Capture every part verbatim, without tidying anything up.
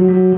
Thank you.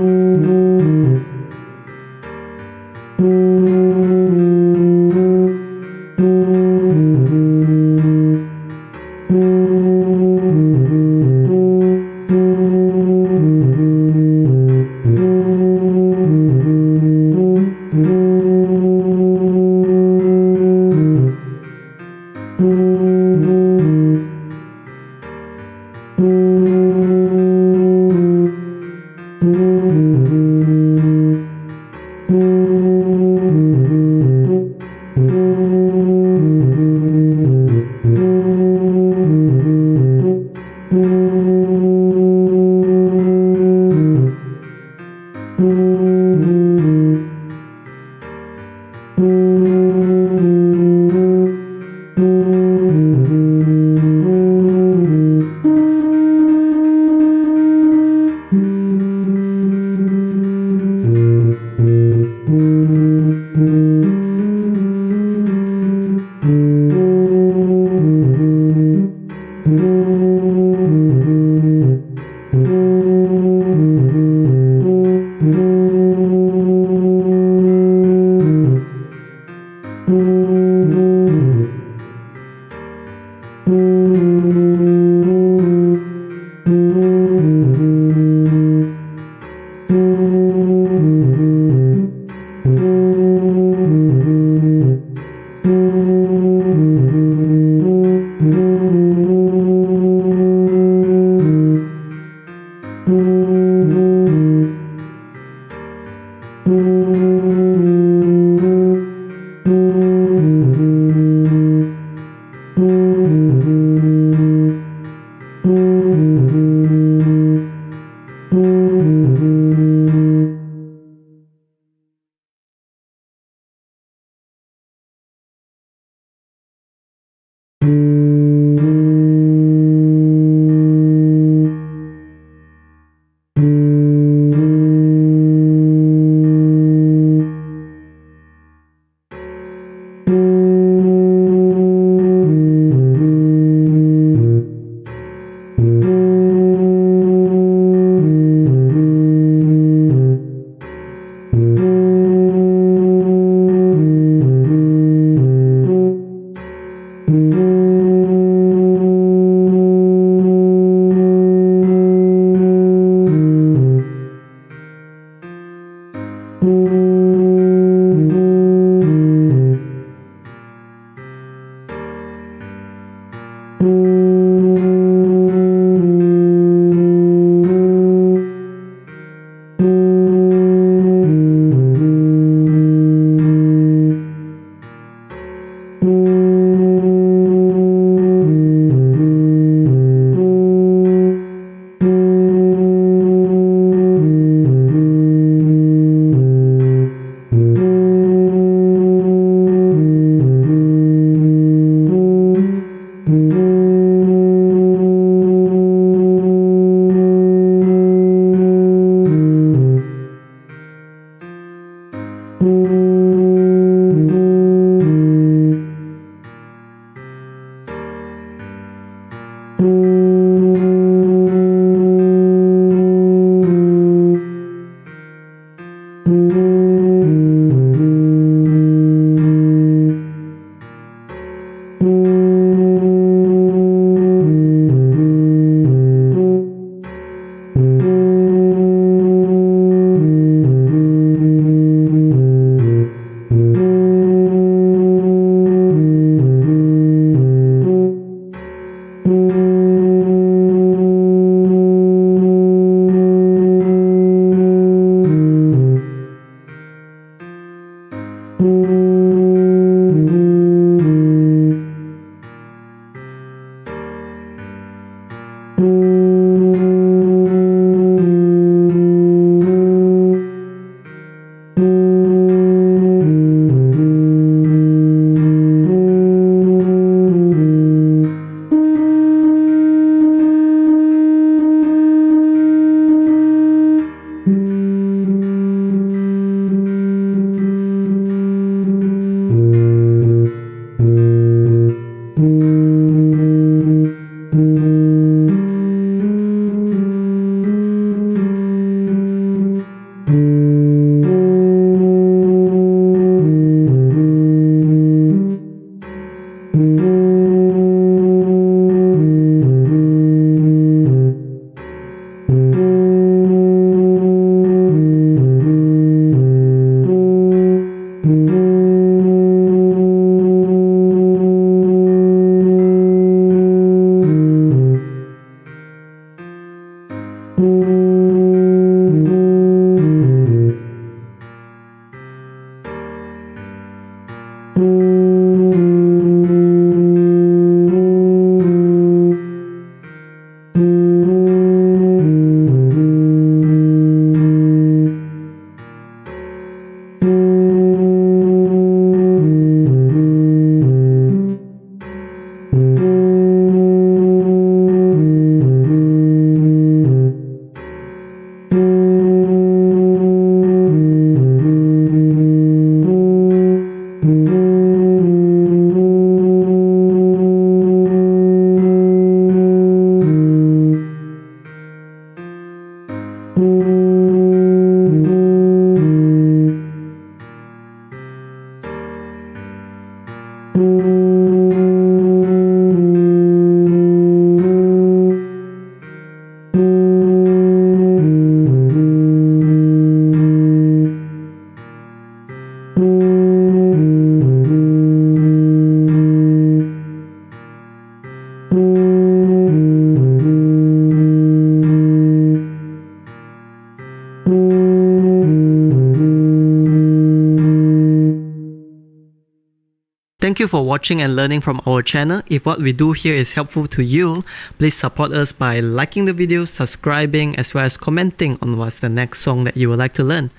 Thank you for watching and learning from our channel. If what we do here is helpful to you, please support us by liking the video, subscribing, as well as commenting on what's the next song that you would like to learn.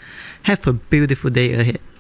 Have a beautiful day ahead.